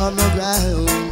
On the ground.